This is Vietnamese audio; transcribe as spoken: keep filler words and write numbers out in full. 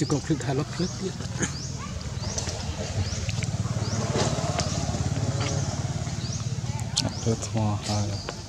chỉ còn khuyên hai lót hết tiếp. That's more higher.